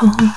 Oh.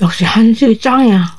역시 한식이 짱이야.